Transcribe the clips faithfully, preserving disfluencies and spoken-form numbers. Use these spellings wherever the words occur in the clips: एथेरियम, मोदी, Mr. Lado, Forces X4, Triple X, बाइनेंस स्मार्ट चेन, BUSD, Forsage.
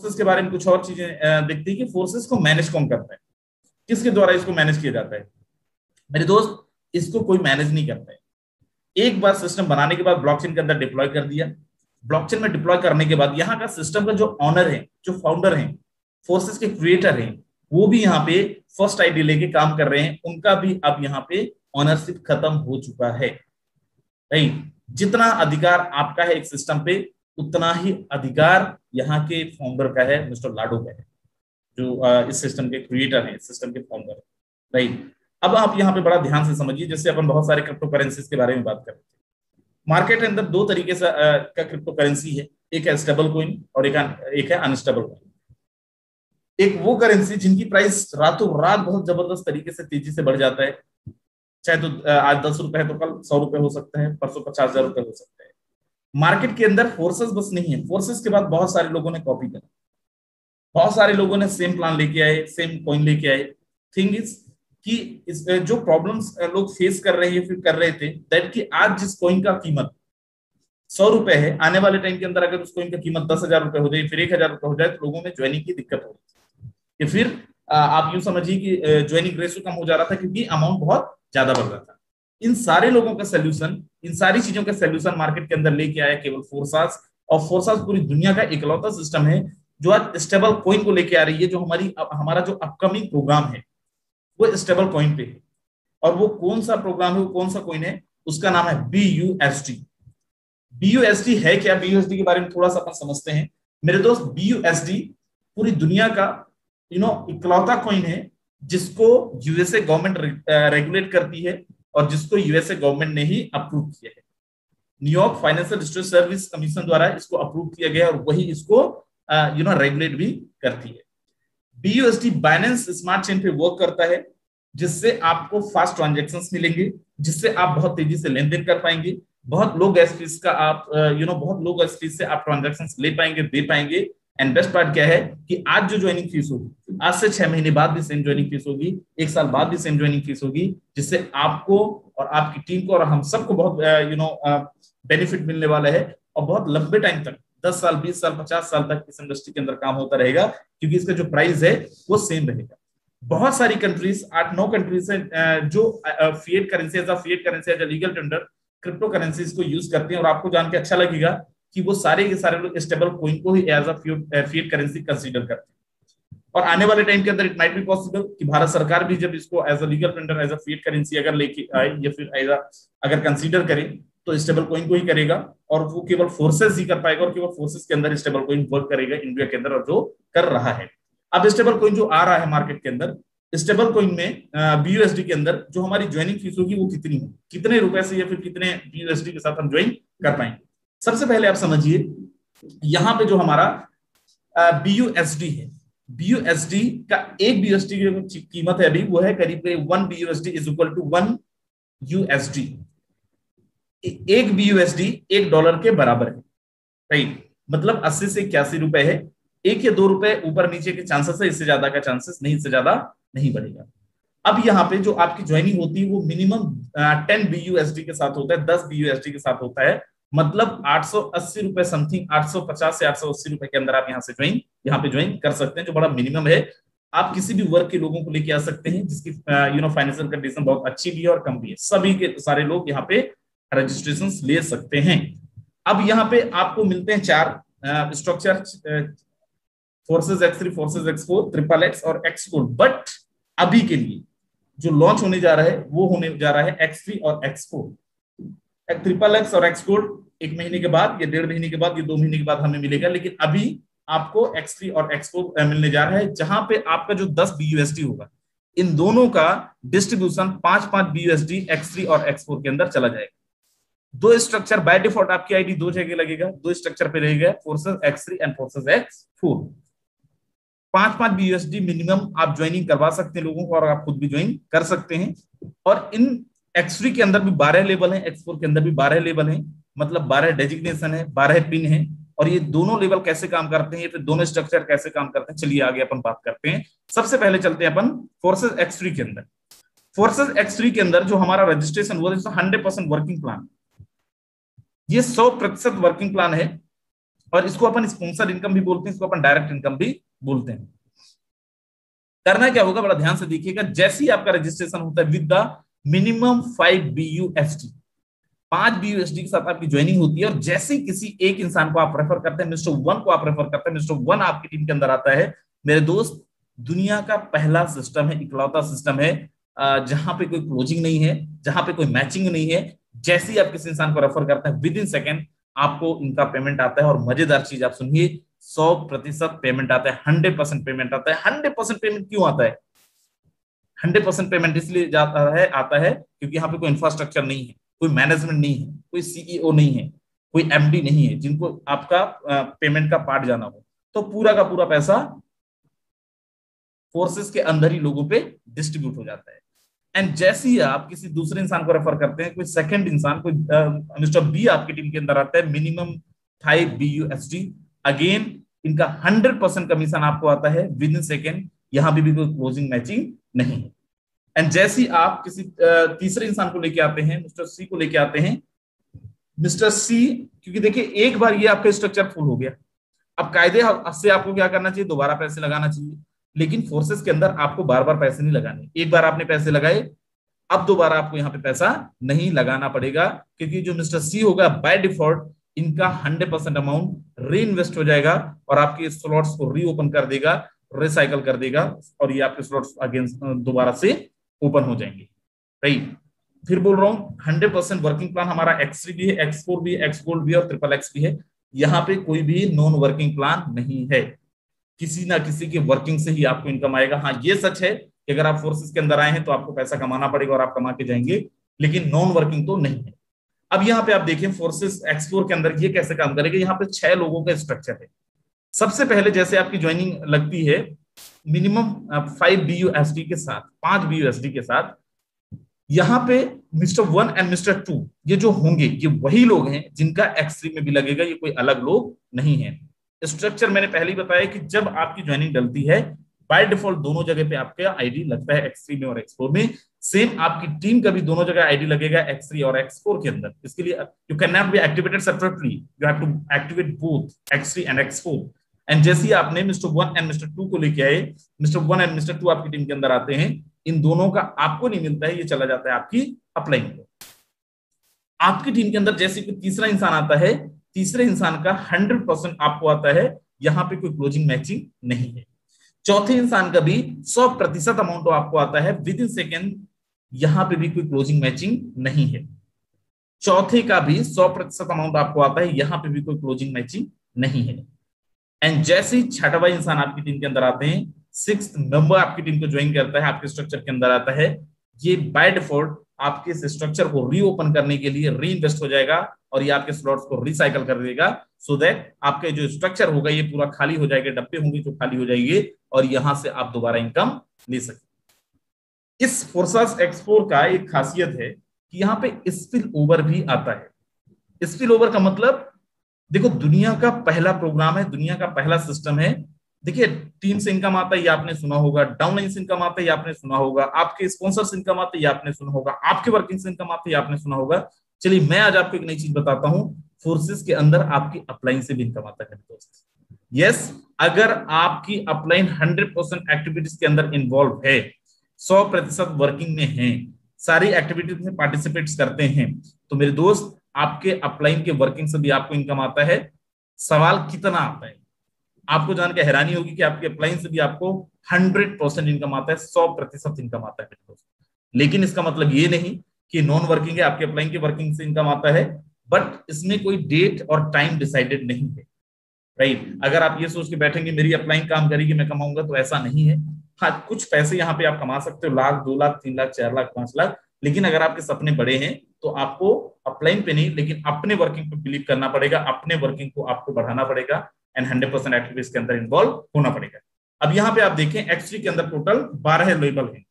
Forces के बारे में कुछ और चीजें देखते हैं कि फोर्सेस को मैनेज कौन करता है, किसके द्वारा इसको मैनेज किया जाता है। मेरे दोस्त, इसको कोई मैनेज नहीं करता है। एक बार सिस्टम बनाने के बाद ब्लॉकचेन के अंदर डिप्लॉय कर दिया, ब्लॉकचेन में डिप्लॉय करने के बाद यहाँ का सिस्टम का जो ऑनर है, जो फाउंडर है, फोर्सेस के क्रिएटर है, वो भी यहाँ पे फर्स्ट आईडी लेके काम कर रहे हैं, उनका भी अब यहाँ पे ऑनरशिप खत्म हो चुका है। राइट, जितना अधिकार आपका है एक सिस्टम पे, उतना ही अधिकार यहाँ के फाउंडर का है, मिस्टर लाडो का है, जो इस सिस्टम के क्रिएटर हैं, इस सिस्टम के फाउंडर हैं। राइट, अब आप यहाँ पे बड़ा ध्यान से समझिए। जैसे अपन बहुत सारे क्रिप्टो करेंसीज के बारे में बात करते हैं, मार्केट के अंदर दो तरीके से का क्रिप्टो करेंसी है, एक है स्टेबल कॉइन और एक एक है अनस्टेबल कॉइन। एक वो करेंसी जिनकी प्राइस रातों रात बहुत जबरदस्त तरीके से तेजी से बढ़ जाता है, चाहे तो आज दस रुपए है तो कल सौ रुपए हो सकता है, परसों पचास हजार रुपए हो सकता है। मार्केट के अंदर फोर्सेस बस नहीं है, फोर्सेस के बाद बहुत सारे लोगों ने कॉपी करा, बहुत सारे लोगों ने सेम प्लान लेके आए, सेम कॉइन लेके आए। थिंग इज कि इस जो प्रॉब्लम्स लोग फेस कर रहे हैं, फिर कर रहे थे, दैट कि आज जिस कॉइन का कीमत सौ रुपए है, आने वाले टाइम के अंदर अगर उस कॉइन का कीमत दस हजार रुपए हो जाए, फिर एक हजार रुपए हो जाए, तो लोगों में ज्वाइनिंग की दिक्कत हो रही है। फिर आप यूं समझिए कि ज्वाइनिंग रेशो कम हो जा रहा था क्योंकि अमाउंट बहुत ज्यादा बढ़ रहा था। इन सारे लोगों का सोल्यूशन, इन सारी चीजों का सोल्यूशन मार्केट के अंदर लेके आया केवल फोर्सेस, और फोर्सेस पूरी दुनिया का इकलौता सिस्टम है जो आज स्टेबल कॉइन को लेके आ रही है। जो हमारी हमारा जो अपकमिंग प्रोग्राम है वो स्टेबल कॉइन पे है, और वो कौन सा प्रोग्राम है, वो कौन सा कॉइन है, उसका नाम है B U S D. B U S D है क्या? बी यू एस डी के बारे में थोड़ा सा अपन समझते हैं। मेरे दोस्त, बी यू एस डी पूरी दुनिया का यू नो इकलौता कॉइन है जिसको यूएसए गवर्नमेंट रेगुलेट करती है और जिसको यूएसए गवर्नमेंट ने ही अप्रूव किया है। न्यूयॉर्क फाइनेंशियल सर्विस कमीशन द्वारा इसको अप्रूव किया गया और वही इसको यू नो रेगुलेट भी करती है। B U S D बाइनेंस स्मार्ट चेन पे वर्क करता है, जिससे आपको फास्ट ट्रांजैक्शंस मिलेंगे, जिससे आप बहुत तेजी से लेन देन कर पाएंगे, बहुत लो गैस फीस का आप यू नो बहुत लो गैस फीस से आप ट्रांजेक्शन ले पाएंगे, दे पाएंगे। एंड बेस्ट पार्ट क्या है कि आज जो ज्वाइनिंग फीस होगी, आज से छह महीने बाद भी सेम ज्वाइनिंग फीस होगी, एक साल बाद भी सेम ज्वाइनिंग फीस होगी, जिससे आपको और आपकी टीम को और हम सबको बहुत यू नो बेनिफिट मिलने वाला है। और बहुत लंबे टाइम तक, दस साल, बीस साल, पचास साल तक इस इंडस्ट्री के अंदर काम होता रहेगा, क्योंकि इसका जो प्राइस है वो सेम रहेगा। बहुत सारी कंट्रीज, आठ नौ कंट्रीज है जो fiat currency as a fiat currency as a legal tender crypto currencies को यूज करते हैं। और आपको जान के अच्छा लगेगा कि वो सारे के सारे लोग स्टेबल कॉइन को ही as a fiat currency consider करते हैं। और आने वाले टाइम के अंदर इट माइट बी पॉसिबल कि भारत सरकार भी जब इसको as a legal tender, as a fiat currency अगर लेके आए या फिर एज अ अगर कंसीडर करें, तो स्टेबल कॉइन को ही करेगा, और वो केवल फोर्सेस ही कर पाएगा, और केवल फोर्सेस के अंदर स्टेबल कॉइन वर्क करेगा इंडिया के अंदर, और जो कर रहा है। अब स्टेबल कॉइन जो आ रहा है मार्केट के अंदर, स्टेबल कॉइन में बी यू एस डी के अंदर जो हमारी ज्वाइनिंग फीस होगी वो कितनी है, कितने रुपए से या फिर कितने बी यू एस डी के साथ हम ज्वाइन कर पाएंगे। सबसे पहले आप समझिए, यहाँ पे जो हमारा बी यू एस डी है, बी यू एस डी का एक बी यू एस डी की कीमत है अभी, वो है करीब करीब one B U S D is equal to one U S D. एक बी यू एस डी एक डॉलर के बराबर है, राइट, मतलब अस्सी से इक्यासी रुपए है। एक या दो रुपए ऊपर नीचे के चांसेस है, इससे ज्यादा का चांसेस नहीं, इससे ज्यादा नहीं बढ़ेगा। अब यहाँ पे जो आपकी ज्वाइनिंग होती है वो minimum ten B U S D के साथ होता है, दस बी यू एस डी के साथ होता है, मतलब आठ सौ अस्सी रुपए समथिंग, आठ सौ पचास से आठ सौ अस्सी रुपए के अंदर आप यहाँ से ज्वाइन यहाँ पे ज्वाइन कर सकते हैं, जो बड़ा मिनिमम है। आप किसी भी वर्ग के लोगों को लेके आ सकते हैं जिसकी यू नो फाइनेंशियल कंडीशन बहुत अच्छी भी है और कम भी है, सभी के सारे लोग यहाँ पे रजिस्ट्रेशन ले सकते हैं। अब यहाँ पे आपको मिलते हैं चार structure, forces X three, forces X four, triple x और एक्स फोर। बट अभी के लिए जो लॉन्च होने जा रहा है वो होने जा रहा है एक्स थ्री और एक्स फोर। ट्रिपल एक्स और एक्स फोर एक महीने के बाद, ये डेढ़ महीने के बाद, ये दो महीने के बाद हमें मिलेगा, लेकिन अभी आपको एक्स थ्री और एक्स फोर मिलने जा रहा है, जहां पे आपका जो दस बी यू एस डी होगा, इन दोनों का डिस्ट्रीब्यूशन पांच पांच B U S D X three और एक्स फोर के अंदर चला जाएगा। दो स्ट्रक्चर बाय डिफॉल्ट, आपकी आईडी दो जगह लगेगा, दो स्ट्रक्चर पे रहेगा, forces X three and forces X four. पांच पांच B U S D minimum आप ज्वाइनिंग करवा सकते हैं लोगों को, और आप खुद भी ज्वाइन कर सकते हैं। और इन एक्स थ्री के अंदर भी बारह लेवल हैं, एक्स फोर के अंदर भी बारह लेवल हैं, मतलब बारह डेजिग्नेशन है, बारह पिन है। और ये दोनों लेवल कैसे काम करते हैं, ये फिर दोनों स्ट्रक्चर कैसे काम करते हैं, चलिए आगे अपन बात करते हैं। सबसे पहले चलते हैं अपन फोर्सेस एक्स थ्री के अंदर। फोर्सेस एक्स थ्री के अंदर जो हमारा रजिस्ट्रेशन हुआ है, हंड्रेड परसेंट वर्किंग प्लान, ये सौ प्रतिशत वर्किंग प्लान है। और इसको अपन स्पॉन्सर इनकम भी बोलते हैं, इसको अपन डायरेक्ट इनकम भी बोलते हैं। करना क्या होगा, बड़ा ध्यान से देखिएगा। जैसे ही आपका रजिस्ट्रेशन होता है with the minimum five B U S D, पांच बी यू एस डी के साथ आपकी ज्वाइनिंग होती है, और जैसे ही किसी एक इंसान को आप रेफर करते हैं, मिस्टर वन को आप रेफर करते हैं, मिस्टर वन आपकी टीम के अंदर आता है। मेरे दोस्त, दुनिया का पहला सिस्टम है, इकलौता सिस्टम है जहां पे कोई क्लोजिंग नहीं है, जहां पे कोई मैचिंग नहीं है। जैसे ही आप किसी इंसान को रेफर करते हैं, विद इन सेकेंड आपको इनका पेमेंट आता है। और मजेदार चीज आप सुनिए, सौ प्रतिशत पेमेंट आता है, हंड्रेड परसेंट पेमेंट आता है। हंड्रेड परसेंट पेमेंट क्यों आता है? हंड्रेड परसेंट पेमेंट इसलिए जाता है आता है क्योंकि यहाँ पे कोई इंफ्रास्ट्रक्चर नहीं है, कोई मैनेजमेंट नहीं है, कोई सीईओ नहीं है, कोई एमडी नहीं है जिनको आपका पेमेंट का पार्ट जाना हो। तो पूरा का पूरा पैसा फोर्सेस के अंदर ही लोगों पे डिस्ट्रीब्यूट हो जाता है। एंड जैसे ही आप किसी दूसरे इंसान को रेफर करते हैं, कोई सेकंड इंसान, कोई मिस्टर बी आपकी टीम के अंदर आता है, minimum five B U S D, again इनका हंड्रेड परसेंट कमीशन आपको आता है विद इन सेकेंड। यहाँ भी, भी कोई क्लोजिंग मैचिंग नहीं है। एंड जैसे ही आप किसी तीसरे इंसान को लेके आते हैं, मिस्टर सी को लेके आते हैं, मिस्टर सी, क्योंकि देखिए एक बार ये आपका स्ट्रक्चर फुल हो गया, अब कायदे से आपको क्या करना चाहिए, दोबारा पैसे लगाना चाहिए। लेकिन फोर्सेस के अंदर आपको बार बार पैसे नहीं लगाने, एक बार आपने पैसे लगाए, अब दोबारा आपको यहाँ पे पैसा नहीं लगाना पड़ेगा, क्योंकि जो मिस्टर सी होगा बाय डिफॉल्ट इनका hundred percent amount reinvest हो जाएगा और आपके स्लॉट्स को रीओपन कर देगा, रिसाइकल कर देगा, और ये आपके स्लॉट्स अगेन दोबारा से ओपन हो जाएंगे। राइट, फिर बोल रहा हूँ हंड्रेड परसेंट वर्किंग प्लान हमारा एक्स थ्री भी है, एक्स फोर भी, एक्स गोल्ड भी और ट्रिपल एक्स भी है। यहाँ पे कोई भी नॉन वर्किंग प्लान नहीं है, किसी ना किसी के वर्किंग से ही आपको इनकम आएगा। हाँ, ये सच है कि अगर आप फोर्सेस के अंदर आए हैं तो आपको पैसा कमाना पड़ेगा और आप कमा के जाएंगे, लेकिन नॉन वर्किंग तो नहीं है। अब यहाँ पे आप देखें फोर्सेस एक्स फोर के अंदर ये कैसे काम करेगा। यहाँ पे छह लोगों का स्ट्रक्चर है। सबसे पहले जैसे आपकी ज्वाइनिंग लगती है minimum five B U S D के साथ, पांच बी यू एस डी के साथ, यहाँ पे mister one and mister two ये जो होंगे ये वही लोग हैं जिनका एक्स थ्री में भी लगेगा, ये कोई अलग लोग नहीं है। स्ट्रक्चर मैंने पहले ही बताया कि जब आपकी ज्वाइनिंग डलती है बाय डिफॉल्ट दोनों जगह पे आपका आईडी लगता है, एक्स थ्री में और एक्स फोर में। सेम आपकी टीम का भी दोनों जगह आईडी लगेगा, एक्स थ्री और एक्स फोर के अंदर। इसके लिए you can not be activated separately, you have to activate both X three and X four. And जैसे ही आपने mister one and mister two को लेके आए, mister one and mister two आपकी टीम के अंदर आते हैं, इन दोनों का आपको नहीं मिलता है, ये चला जाता है आपकी अपलाइन को। आपकी टीम के अंदर जैसे कोई तीसरा इंसान आता है, तीसरे इंसान का हंड्रेड परसेंट आपको आता है, यहाँ पे कोई क्लोजिंग मैचिंग नहीं है। चौथे इंसान का भी सौ प्रतिशत अमाउंट आपको आता है विद इन सेकेंड, यहाँ पे भी कोई क्लोजिंग मैचिंग नहीं है। चौथे का भी सौ प्रतिशत अमाउंट आपको आता है, यहाँ पे भी कोई क्लोजिंग मैचिंग नहीं है। एंड जैसे ही छठवां इंसान आपकी टीम के अंदर आते हैं, सिक्स्थ नंबर आपकी टीम को ज्वाइन करता है, आपके स्ट्रक्चर के अंदर आता है, ये बाय डिफॉल्ट आपके इस स्ट्रक्चर को रीओपन करने के लिए री इन्वेस्ट हो जाएगा और ये आपके स्लॉट्स को रिसाइकल कर देगा, सो दैट आपके जो स्ट्रक्चर होगा ये पूरा खाली हो जाएगा, डब्बे होंगे जो खाली हो जाएंगे और यहां से आप दोबारा इनकम ले सकें। इस फोर्सेस एक्स फोर का एक खासियत है कि यहाँ पे स्पिल ओवर भी आता है। स्पिल ओवर का मतलब देखो, दुनिया का पहला प्रोग्राम है, दुनिया का पहला सिस्टम है। देखिए, टीम से इनकम आता है ये आपने सुना होगा, डाउनलाइन से इनकम आता है ये आपने सुना होगा, आपके स्पॉन्सर से इनकम आता है ये आपने सुना होगा, आपके वर्किंग से इनकम आता है ये आपने सुना होगा। चलिए, मैं आज आपको एक नई चीज बताता हूं, फोर्सेस के अंदर आपकी अपलाइन से भी इनकम आता है दोस्त। यस, अगर आपकी अपलाइन हंड्रेड परसेंट एक्टिविटीज के अंदर इन्वॉल्व है, सौ प्रतिशत वर्किंग में है, सारी एक्टिविटीज में पार्टिसिपेट करते हैं, तो मेरे दोस्त आपके अपलाइन के वर्किंग से भी आपको इनकम आता है। सवाल कितना आता है, आपको जानकर हैरानी होगी कि आपके अपलाइन से भी आपको हंड्रेड परसेंट इनकम आता है, सौ प्रतिशत इनकम आता है मेरे दोस्त। लेकिन इसका मतलब ये नहीं कि नॉन वर्किंग है, आपके अपलाइन के वर्किंग से इनकम आता है, बट इसमें कोई डेट और टाइम डिसाइडेड नहीं है। राइट, अगर आप ये सोच के बैठेंगे मेरी अपलाइन काम करेगी मैं कमाऊंगा, तो ऐसा नहीं है। हाँ, कुछ पैसे यहाँ पे आप कमा सकते हो, लाख, दो लाख, तीन लाख, चार लाख, पांच लाख। लेकिन अगर आपके सपने बड़े हैं तो आपको अपलाइन पे नहीं, लेकिन अपने वर्किंग पे बिलीव करना पड़ेगा, अपने वर्किंग को आपको बढ़ाना पड़ेगा एंड हंड्रेड परसेंट एक्टिविटीज के अंदर इन्वॉल्व होना पड़ेगा। अब यहाँ पे आप देखें, एक्चुअली के अंदर टोटल बारह लेवल है।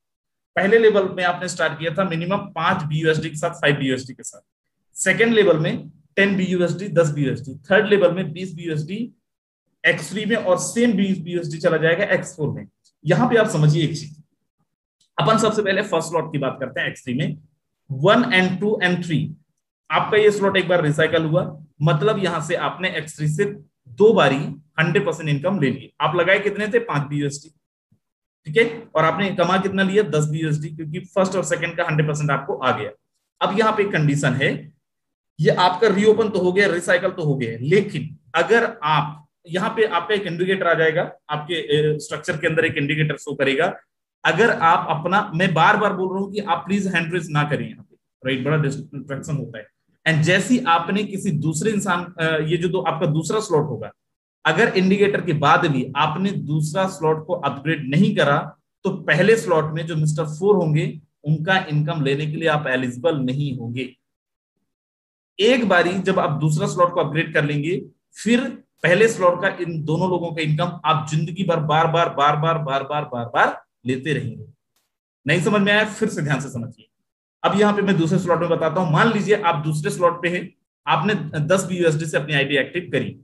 पहले लेवल में आपने स्टार्ट किया था मिनिमम पांच बी यू एस डी के साथ, five B U S D के साथ। सेकेंड लेवल में ten B U S D, दस B U S D. Third level में बीस B U S D X three में और सेम बीस बी यू एस डी चला जाएगा एक्स फोर में। यहाँ पे आप समझिए एक चीज, अपन सबसे पहले फर्स्ट स्लॉट की बात करते हैं एक्स थ्री में। One and two and three आपका ये स्लॉट एक बार रिसाइकल हुआ, मतलब यहां से आपने एक्स थ्री से दो बारी हंड्रेड परसेंट इनकम ले ली। आप लगाए कितने थे? पांच बी यू एस डी, ठीक है, और आपने कमा कितना लिया? दस बी यू एस डी, क्योंकि फर्स्ट और सेकंड का हंड्रेड परसेंट आपको आ गया। अब यहाँ पे कंडीशन है, ये आपका रीओपन तो हो गया, रिसाइकल तो हो गया, लेकिन अगर आप यहाँ पे आपका एक इंडिकेटर आ जाएगा, आपके स्ट्रक्चर के अंदर एक इंडिकेटर शो करेगा। अगर आप अपना, मैं बार बार बोल रहा हूँ कि आप प्लीज हैंड रेज ना करें यहाँ पे, राइट, बड़ा डिस्ट्रक्शन होता है। एंड जैसी आपने किसी दूसरे इंसान, ये जो तो आपका दूसरा स्लॉट होगा, अगर इंडिकेटर के बाद भी आपने दूसरा स्लॉट को अपग्रेड नहीं करा तो पहले स्लॉट में जो मिस्टर फोर होंगे उनका इनकम लेने के लिए आप एलिजिबल नहीं होंगे। एक बारी जब आप दूसरा स्लॉट को अपग्रेड कर लेंगे, फिर पहले स्लॉट का, इन दोनों लोगों का इनकम आप जिंदगी भर बार बार बार बार बार बार बार बार लेते रहेंगे। नहीं समझ में आया? फिर से ध्यान से समझिए। अब यहाँ पे मैं दूसरे स्लॉट में बताता हूँ। मान लीजिए आप दूसरे स्लॉट पे हैं, आपने दस बी यू एस डी से अपनी आईडी एक्टिव करी,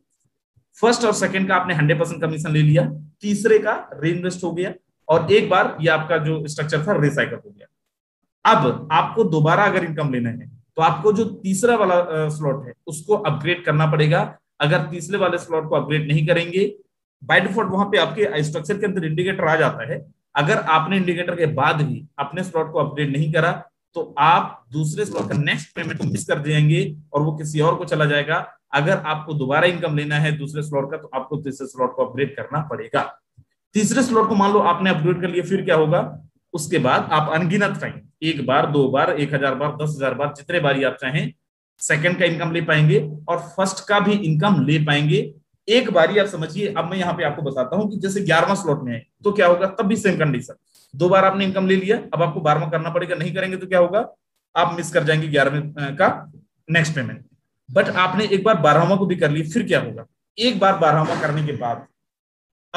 फर्स्ट और सेकंड का आपने हंड्रेड परसेंट कमीशन ले लिया, तीसरे का रीइन्वेस्ट हो गया, और एक बार ये आपका जो स्ट्रक्चर था रिसाइकल हो गया। अब आपको दोबारा अगर इनकम लेना है तो आपको जो तीसरा वाला स्लॉट है उसको अपग्रेड करना पड़ेगा। अगर तीसरे वाले स्लॉट को अपग्रेड नहीं करेंगे, बाय डिफॉल्ट वहां पे आपके स्ट्रक्चर के अंदर इंडिकेटर आ जाता है, अगर आपने इंडिकेटर के बाद भी अपने स्लॉट को अपग्रेड नहीं करा तो आप दूसरे स्लॉट का नेक्स्ट पेमेंट को मिस कर देंगे और वो किसी और को चला जाएगा। अगर आपको दोबारा इनकम लेना है दूसरे स्लॉट का तो आपको तीसरे स्लॉट को अपग्रेड करना पड़ेगा। तीसरे स्लॉट को मान लो आपने अपग्रेड कर लिया, फिर क्या होगा? उसके बाद आप अनगिनत टाइम, एक बार, दो बार, एक हजार बार, दस हजार बार, जितने बारी आप चाहें सेकंड का इनकम ले पाएंगे और फर्स्ट का भी इनकम ले पाएंगे एक बारी। आप समझिए, अब मैं यहाँ पे आपको बताता हूँ कि जैसे ग्यारहवां स्लॉट में है तो क्या होगा? तब भी सेम कंडीशन, दो बार आपने इनकम ले लिया, अब आपको बारहवां करना पड़ेगा, नहीं करेंगे तो क्या होगा? आप मिस कर जाएंगे ग्यारहवें का नेक्स्ट पेमेंट। बट आपने एक बार बारहवां को भी कर लिया, फिर क्या होगा? एक बार बारहवां करने के बाद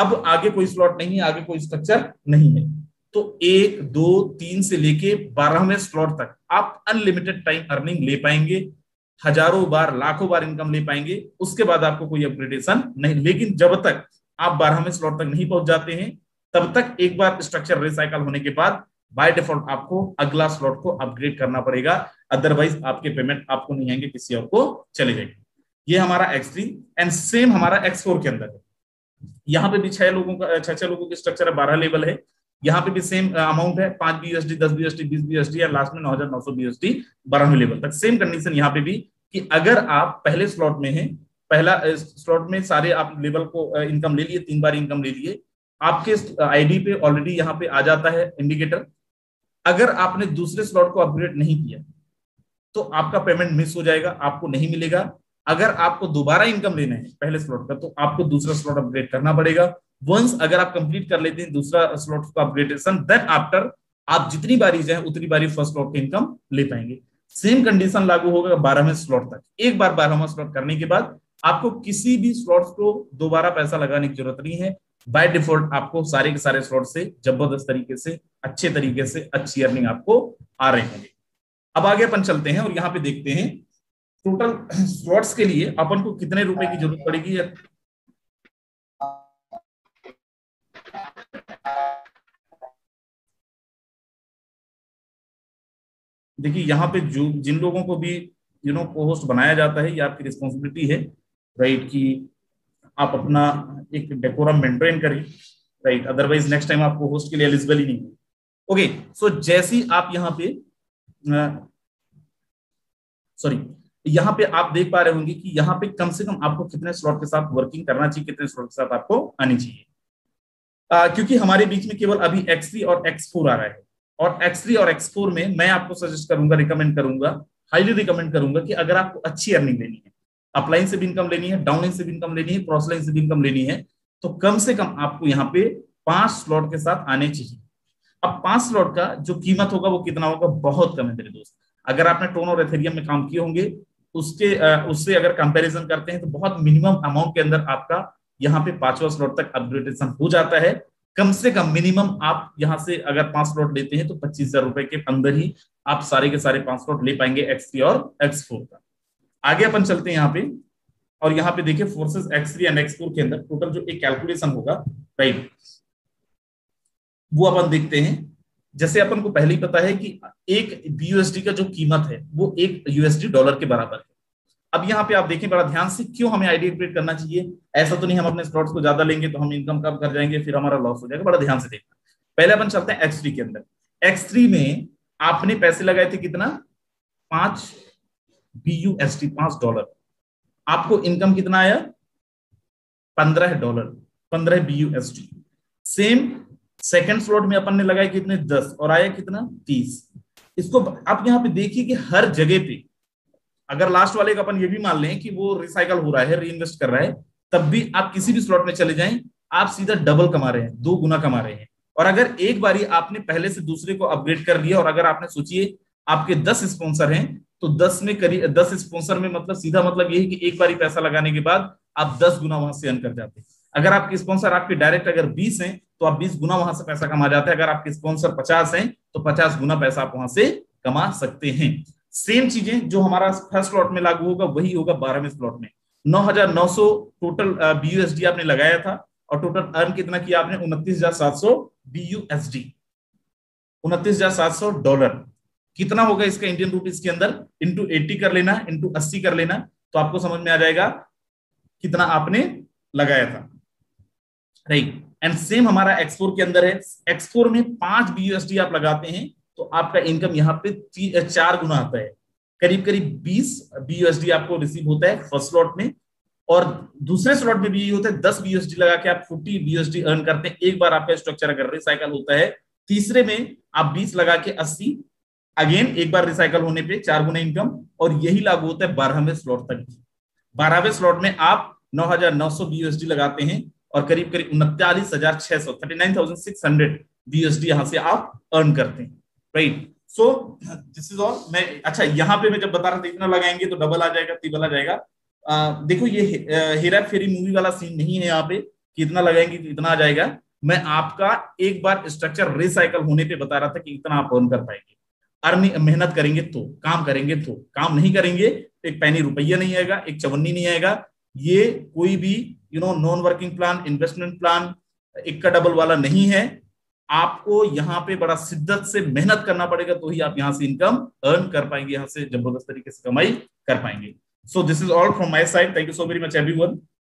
अब आगे कोई स्लॉट नहीं है, आगे कोई स्ट्रक्चर नहीं है, तो एक, दो, तीन से लेके बारहवें स्लॉट तक आप अनलिमिटेड टाइम अर्निंग ले पाएंगे, हजारों बार, लाखों बार इनकम ले पाएंगे। उसके बाद आपको कोई अपग्रेडेशन नहीं, लेकिन जब तक आप बारहवें स्लॉट तक नहीं पहुंच जाते हैं तब तक एक बार स्ट्रक्चर रिसाइकल होने के बाद बाय डिफॉल्ट आपको अगला स्लॉट को अपग्रेड करना पड़ेगा, अदरवाइज आपके पेमेंट आपको नहीं आएंगे, किसी और को चले जाएंगे। ये हमारा एक्स थ्री एंड सेम हमारा एक्स फोर के अंदर है। यहाँ पे भी छह लोगों का छह छह लोगों की स्ट्रक्चर है, बारह लेवल है, यहाँ पे भी सेम अमाउंट है, पांच बी यू एस डी, दस बी यू एस डी, बीस बी यू एस डी और लास्ट में नौ हजार नौ सौ बी यू एस डी, बारहवें लेवल तक। सेम कंडीशन यहाँ पे भी कि अगर आप पहले स्लॉट में है, पहला स्लॉट में सारे आप लेवल को इनकम ले लिए, तीन बार इनकम ले लिए, आपके आईडी पे ऑलरेडी यहाँ पे आ जाता है इंडिकेटर। अगर आपने दूसरे स्लॉट को अपग्रेड नहीं किया तो आपका पेमेंट मिस हो जाएगा, आपको नहीं मिलेगा। अगर आपको दोबारा इनकम लेना है पहले स्लॉट का तो आपको दूसरा स्लॉट अपग्रेड करना पड़ेगा। वंस अगर आप कंप्लीट कर लेते हैं दूसरा स्लॉट का अपग्रेडेशन, देन आफ्टर आप जितनी बारी जाए उतनी बारी फर्स्ट स्लॉट की इनकम ले पाएंगे। सेम कंडीशन लागू होगा बारहवें स्लॉट तक। एक बार बारहवां स्लॉट करने के बाद आपको किसी भी स्लॉट को दोबारा पैसा लगाने की जरूरत नहीं है। बाय डिफॉल्ट आपको सारे के सारे स्लॉट से जबरदस्त तरीके से, अच्छे तरीके से अच्छी अर्निंग आपको आ रहे होंगे। अब आगे अपन चलते हैं और यहाँ पे देखते हैं टोटल स्लॉट्स के लिए अपन को कितने रुपए की जरूरत पड़ेगी। देखिए यहाँ पे जो जिन लोगों को भी यू नो को-होस्ट बनाया जाता है, ये आपकी रिस्पॉन्सिबिलिटी है, राइट, की आप अपना एक डेकोरम मेंटेन करें, राइट, अदरवाइज नेक्स्ट टाइम आपको होस्ट के लिए एलिजिबल ही नहीं है। ओके, सो जैसी आप यहाँ पे, सॉरी, यहाँ पे आप देख पा रहे होंगे कि यहाँ पे कम से कम आपको कितने स्लॉट के साथ वर्किंग करना चाहिए, कितने स्लॉट के साथ आपको आनी चाहिए, आ, क्योंकि हमारे बीच में केवल अभी एक्स थ्री और एक्स फोर आ रहा है। और एक्स थ्री और एक्स फोर में मैं आपको सजेस्ट करूंगा, रिकमेंड करूंगा, हाईली रिकमेंड करूंगा कि अगर आपको अच्छी अर्निंग लेनी है, अपलाइन से भी इनकम लेनी है, डाउनलाइन से भी इनकम लेनी है, क्रॉसलाइन से भी इनकम लेनी है, तो कम से कम आपको यहाँ पे पांच स्लॉट के साथ आने चाहिए। अब पांच स्लॉट का जो कीमत होगा वो कितना होगा? बहुत कम है मेरे दोस्त। अगर आपने टोन और एथेरियम में काम किए होंगे उसके उससे अगर कंपैरिजन करते हैं तो बहुत मिनिमम अमाउंट के अंदर आपका यहाँ पे पांचवा स्लॉट तक अपग्रेडेशन हो जाता है। कम से कम मिनिमम आप यहाँ से अगर पांच स्लॉट लेते हैं तो पच्चीस हजार रुपए के अंदर ही आप सारे के सारे पांच स्लॉट ले पाएंगे एक्स थ्री और एक्स फोर का। आगे अपन चलते हैं यहाँ पे और यहाँ पे देखिए forces X three and X four के अंदर टोटल जो एक कैलकुलेशन होगा, राइट, वो अपन देखते हैं। जैसे अपन को पहले ही पता है कि एक बी यू एस डी का जो कीमत है वो एक यू एस डी डॉलर के बराबर है। अब यहाँ पे आप देखें बड़ा ध्यान से, क्यों हमें आईडी क्रिएट करना चाहिए। ऐसा तो नहीं हम अपने स्लॉट्स को ज्यादा लेंगे तो हम इनकम कम कर जाएंगे, फिर हमारा लॉस हो जाएगा। बड़ा ध्यान से देखना। पहले अपन चलते हैं एक्स थ्री के अंदर। एक्स थ्री में आपने पैसे लगाए थे कितना, पांच बी यू एस डी, पांच डॉलर। आपको इनकम कितना आया, पंद्रह डॉलर, पंद्रह B U S D. Same second slot में अपन ने लगाए कितने, दस, और आया कितना, तीस। इसको आप यहाँ पे देखिए कि हर जगह पे, अगर लास्ट वाले का अपन ये भी मान लें कि वो रिसाइकल हो रहा है, रीइन्वेस्ट कर रहा है, तब भी आप किसी भी स्लॉट में चले जाएं, आप सीधा डबल कमा रहे हैं, दो गुना कमा रहे हैं। और अगर एक बारी आपने पहले से दूसरे को अपग्रेड कर लिया, और अगर आपने सोचिए आपके दस स्पॉन्सर हैं, तो दस में करीब दस स्पॉन्सर में मतलब सीधा मतलब ये है कि एक बारी पैसा लगाने के बाद आप दस गुना वहां से अर्न कर जाते हैं। अगर आपके स्पॉन्सर आपके डायरेक्ट अगर बीस हैं तो आप बीस गुना वहां से पैसा कमा जाते हैं। अगर आपके स्पॉन्सर पचास हैं तो पचास गुना पैसा आप वहां से कमा सकते हैं। सेम चीजें जो हमारा फर्स्ट स्लॉट में लागू होगा वही होगा बारहवें स्लॉट में। नौ हज़ार नौ सौ total B U S D आपने लगाया था और टोटल अर्न कितना किया आपने, उनतीस हज़ार सात सौ बी यू एस डी, उनतीस हज़ार सात सौ डॉलर। कितना होगा इसका इंडियन रुपीज के अंदर, इंटू अस्सी कर लेना, इंटू अस्सी कर लेना, तो आपको समझ में आ जाएगा कितना आपने लगाया था, राइट। एंड सेम हमारा एक्स फोर के अंदर है। एक्स फोर में पांच बी यू एस डी आप लगाते हैं तो आपका इनकम यहाँ पे चार गुना आता है, करीब करीब बीस बी यू एस डी आपको रिसीव होता है फर्स्ट स्लॉट में। और दूसरे स्लॉट में भी यही होता है, दस बी यू एस डी लगा के आप चालीस B U S D earn करते हैं। एक बार आपका स्ट्रक्चर अगर रिसाइकल होता है, तीसरे में आप बीस लगा के अस्सी, अगेन एक बार रिसाइकल होने पे चार गुना इनकम। और यही लागू होता है बारहवें स्लॉट तक। बारहवें स्लॉट में आप नौ हजार नौ सौ बी यू एस डी लगाते हैं और करीब करीब उनतालीस हजार छह सौ thirty nine thousand six hundred B U S D यहाँ से आप अर्न करते हैं, right. So this is all. मैं अच्छा यहाँ पे मैं जब बता रहा था इतना लगाएंगे तो डबल आ जाएगा, ट्रिपल आ जाएगा, आ, देखो ये हे, हेरा फेरी मूवी वाला सीन नहीं है यहाँ पे कि इतना लगाएंगे तो इतना आ जाएगा। मैं आपका एक बार स्ट्रक्चर रिसाइकल होने पे बता रहा था कि इतना आप अर्न कर पाएंगे, अर्न मेहनत करेंगे तो, काम करेंगे तो। काम नहीं करेंगे तो एक पैनी रुपया नहीं आएगा, एक चवन्नी नहीं आएगा। ये कोई भी you know non working plan, investment plan, इक्का डबल वाला नहीं है। आपको यहाँ पे बड़ा शिद्दत से मेहनत करना पड़ेगा, तो ही आप यहाँ से इनकम अर्न कर पाएंगे, यहाँ से जबरदस्त तरीके से कमाई कर पाएंगे। So this is all from my side. Thank you so very much everyone.